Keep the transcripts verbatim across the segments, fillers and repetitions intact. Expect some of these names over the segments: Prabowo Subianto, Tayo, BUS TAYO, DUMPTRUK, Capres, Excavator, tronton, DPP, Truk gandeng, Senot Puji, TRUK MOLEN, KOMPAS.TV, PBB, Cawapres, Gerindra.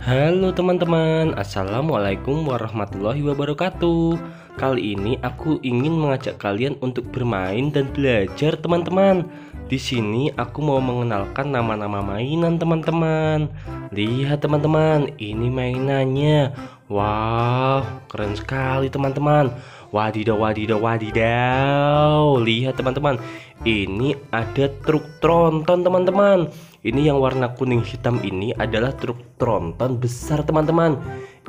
Halo teman-teman, assalamualaikum warahmatullahi wabarakatuh. Kali ini aku ingin mengajak kalian untuk bermain dan belajar teman-teman. Di sini aku mau mengenalkan nama-nama mainan teman-teman. Lihat teman-teman, ini mainannya. Wow, keren sekali teman-teman. Wadidaw, wadidaw, wadidaw. Lihat teman-teman, ini ada truk tronton teman-teman. Ini yang warna kuning hitam ini adalah truk tronton besar teman-teman.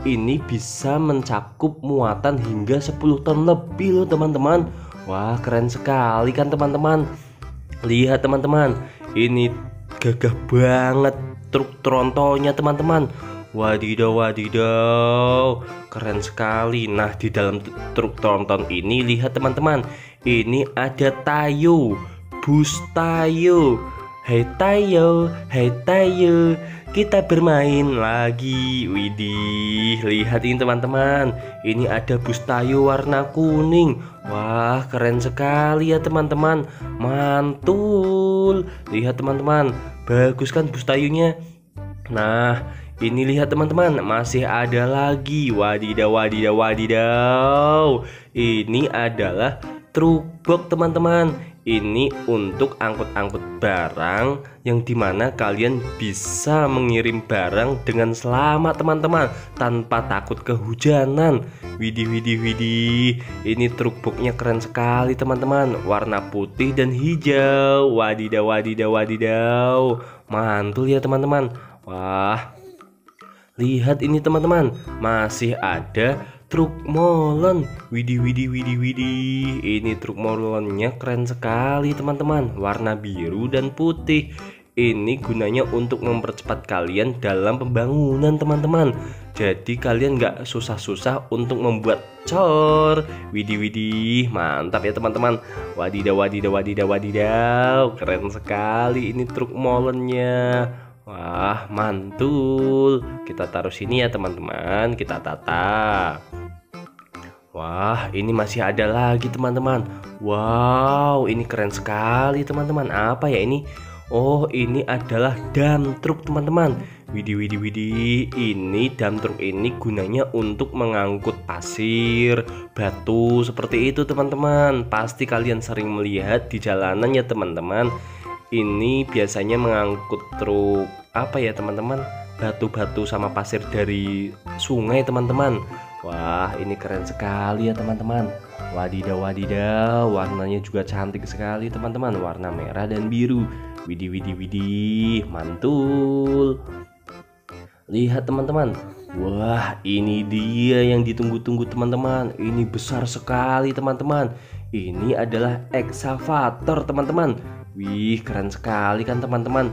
Ini bisa mencakup muatan hingga sepuluh ton lebih loh teman-teman. Wah, keren sekali kan teman-teman. Lihat teman-teman, ini gagah banget truk trontonnya teman-teman. Wadidaw, wadidaw, keren sekali. Nah, di dalam truk tronton ini lihat teman-teman, ini ada Tayo, bus Tayo. Hey Tayo, hey Tayo, kita bermain lagi. Widih, lihat ini teman-teman, ini ada bus Tayo warna kuning. Wah, keren sekali ya teman-teman, mantul. Lihat teman-teman, bagus kan bus Tayonya. Nah, ini lihat teman-teman, masih ada lagi. Wadidaw, wadidaw, wadidaw. Ini adalah truk box teman-teman. Ini untuk angkut-angkut barang yang dimana kalian bisa mengirim barang dengan selamat teman-teman, tanpa takut kehujanan. Widih, widih, widih. Ini truk boxnya keren sekali teman-teman, warna putih dan hijau. Wadidaw, wadidaw, wadidaw, mantul ya teman-teman. Wah, lihat ini teman-teman, masih ada truk molen. Widih, widih, widih, widih. Ini truk molennya keren sekali teman-teman, warna biru dan putih. Ini gunanya untuk mempercepat kalian dalam pembangunan teman-teman. Jadi kalian nggak susah-susah untuk membuat cor. Widih, widih, mantap ya teman-teman. Wadidaw, wadidaw, wadidaw, wadidaw. Keren sekali ini truk molennya. Wah, mantul. Kita taruh sini ya teman-teman, kita tata. Wah, ini masih ada lagi teman-teman. Wow, ini keren sekali teman-teman. Apa ya ini? Oh, ini adalah dump truck teman-teman. Widih, widih, widih. Ini dump truck ini gunanya untuk mengangkut pasir, batu, seperti itu teman-teman. Pasti kalian sering melihat di jalanan ya teman-teman. Ini biasanya mengangkut truk apa ya teman-teman, batu-batu sama pasir dari sungai teman-teman. Wah, ini keren sekali ya teman-teman. Wadidaw, wadidaw. Warnanya juga cantik sekali teman-teman, warna merah dan biru. Widih, widih, widih, mantul. Lihat teman-teman, wah, ini dia yang ditunggu-tunggu teman-teman. Ini besar sekali teman-teman. Ini adalah Excavator teman-teman. Wih, keren sekali kan teman-teman.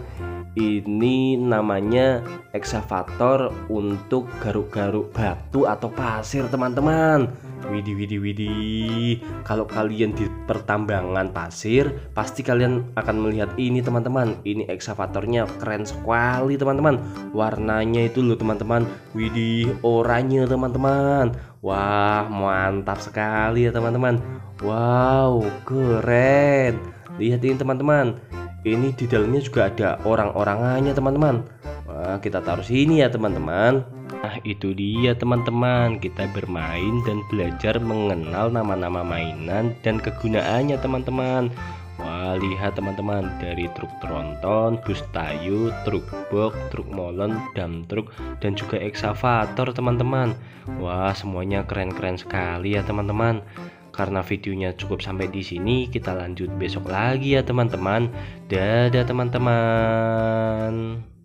Ini namanya Excavator untuk garuk-garuk batu atau pasir teman-teman. Widih, widih, widih. Kalau kalian di pertambangan pasir, pasti kalian akan melihat ini teman-teman. Ini Excavatornya keren sekali teman-teman. Warnanya itu loh teman-teman, widih, oranye teman-teman. Wah, mantap sekali ya teman-teman. Wow, keren. Lihat ini teman-teman, ini di dalamnya juga ada orang-orangannya teman-teman. Wah, kita taruh sini ya teman-teman. Nah, itu dia teman-teman, kita bermain dan belajar mengenal nama-nama mainan dan kegunaannya teman-teman. Wah, lihat teman-teman, dari truk tronton, bus Tayo, truk box, truk molen, dump truck, dan juga Excavator teman-teman. Wah, semuanya keren-keren sekali ya teman-teman. Karena videonya cukup sampai di sini, kita lanjut besok lagi ya teman-teman. Dadah teman-teman.